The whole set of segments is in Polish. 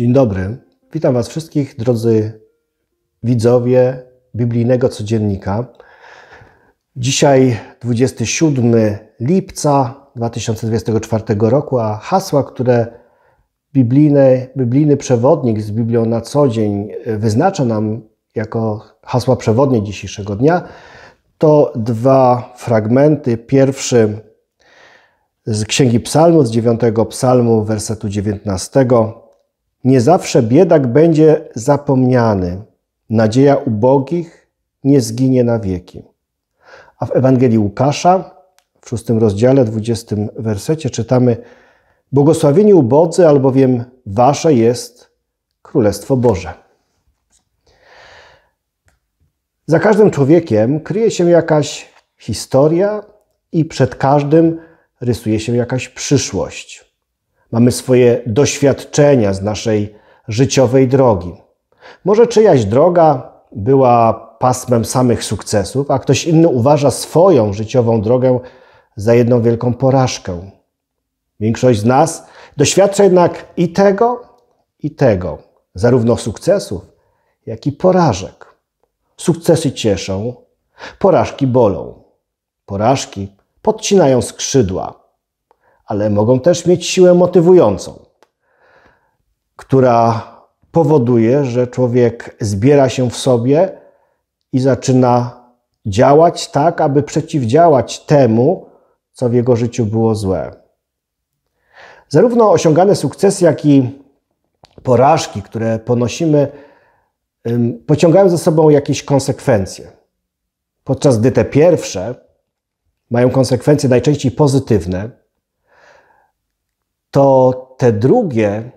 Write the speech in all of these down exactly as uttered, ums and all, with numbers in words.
Dzień dobry. Witam Was wszystkich, drodzy widzowie Biblijnego Codziennika. Dzisiaj dwudziestego siódmego lipca dwa tysiące dwudziestego czwartego roku, a hasła, które biblijny, biblijny przewodnik z Biblią na co dzień wyznacza nam jako hasła przewodnie dzisiejszego dnia, to dwa fragmenty. Pierwszy z Księgi Psalmów, z dziewiątego Psalmu, wersetu dziewiętnastego. Nie zawsze biedak będzie zapomniany, nadzieja ubogich nie zginie na wieki. A w Ewangelii Łukasza, w szóstym rozdziale, dwudziestym wersecie czytamy: Błogosławieni ubodzy, albowiem wasze jest Królestwo Boże. Za każdym człowiekiem kryje się jakaś historia i przed każdym rysuje się jakaś przyszłość. Mamy swoje doświadczenia z naszej życiowej drogi. Może czyjaś droga była pasmem samych sukcesów, a ktoś inny uważa swoją życiową drogę za jedną wielką porażkę. Większość z nas doświadcza jednak i tego, i tego, zarówno sukcesów, jak i porażek. Sukcesy cieszą, porażki bolą, porażki podcinają skrzydła, ale mogą też mieć siłę motywującą, która powoduje, że człowiek zbiera się w sobie i zaczyna działać tak, aby przeciwdziałać temu, co w jego życiu było złe. Zarówno osiągane sukcesy, jak i porażki, które ponosimy, pociągają za sobą jakieś konsekwencje. Podczas gdy te pierwsze mają konsekwencje najczęściej pozytywne, to te drugie,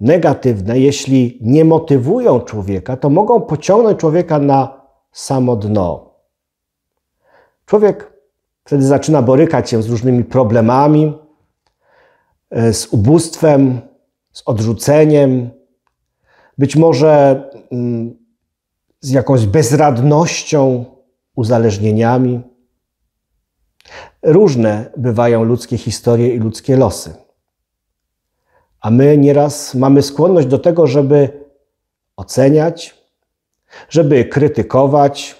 negatywne, jeśli nie motywują człowieka, to mogą pociągnąć człowieka na samo dno. Człowiek wtedy zaczyna borykać się z różnymi problemami, z ubóstwem, z odrzuceniem, być może z jakąś bezradnością, uzależnieniami. Różne bywają ludzkie historie i ludzkie losy. A my nieraz mamy skłonność do tego, żeby oceniać, żeby krytykować,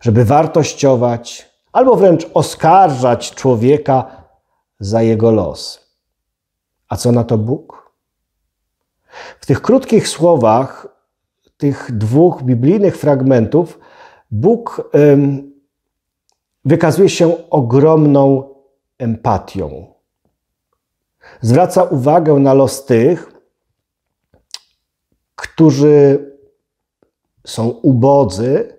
żeby wartościować, albo wręcz oskarżać człowieka za jego los. A co na to Bóg? W tych krótkich słowach, tych dwóch biblijnych fragmentów, Bóg ym, wykazuje się ogromną empatią. Zwraca uwagę na los tych, którzy są ubodzy,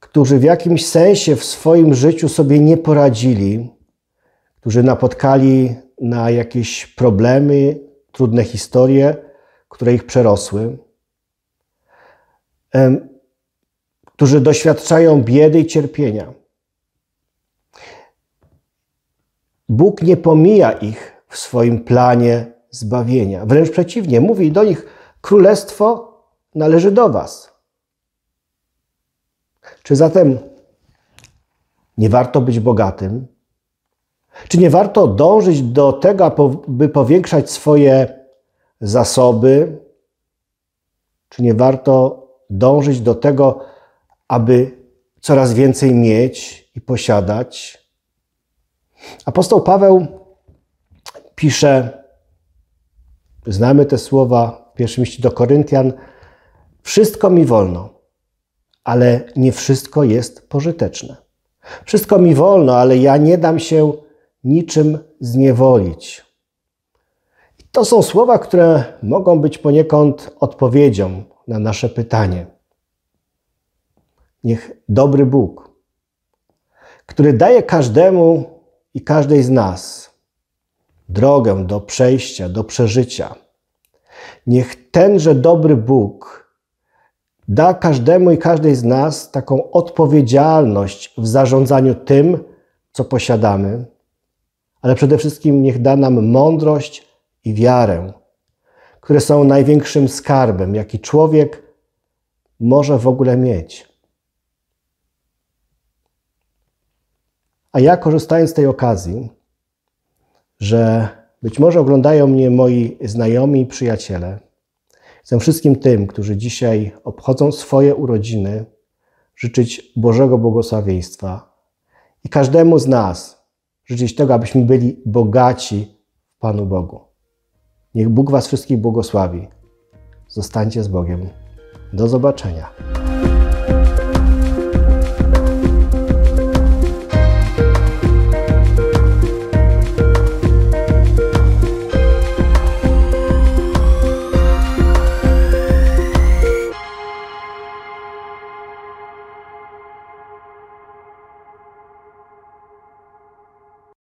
którzy w jakimś sensie w swoim życiu sobie nie poradzili, którzy napotkali na jakieś problemy, trudne historie, które ich przerosły, którzy doświadczają biedy i cierpienia. Bóg nie pomija ich w swoim planie zbawienia. Wręcz przeciwnie, mówi do nich: Królestwo należy do was. Czy zatem nie warto być bogatym? Czy nie warto dążyć do tego, by powiększać swoje zasoby? Czy nie warto dążyć do tego, aby coraz więcej mieć i posiadać? Apostoł Paweł pisze, znamy te słowa w pierwszym liście do Koryntian: Wszystko mi wolno, ale nie wszystko jest pożyteczne. Wszystko mi wolno, ale ja nie dam się niczym zniewolić. I to są słowa, które mogą być poniekąd odpowiedzią na nasze pytanie. Niech dobry Bóg, który daje każdemu i każdej z nas drogę do przejścia, do przeżycia. Niech tenże dobry Bóg da każdemu i każdej z nas taką odpowiedzialność w zarządzaniu tym, co posiadamy, ale przede wszystkim niech da nam mądrość i wiarę, które są największym skarbem, jaki człowiek może w ogóle mieć. A ja, korzystając z tej okazji, że Być może oglądają mnie moi znajomi i przyjaciele. Chcę wszystkim tym, którzy dzisiaj obchodzą swoje urodziny, życzyć Bożego błogosławieństwa i każdemu z nas życzyć tego, abyśmy byli bogaci w Panu Bogu. Niech Bóg was wszystkich błogosławi. Zostańcie z Bogiem. Do zobaczenia.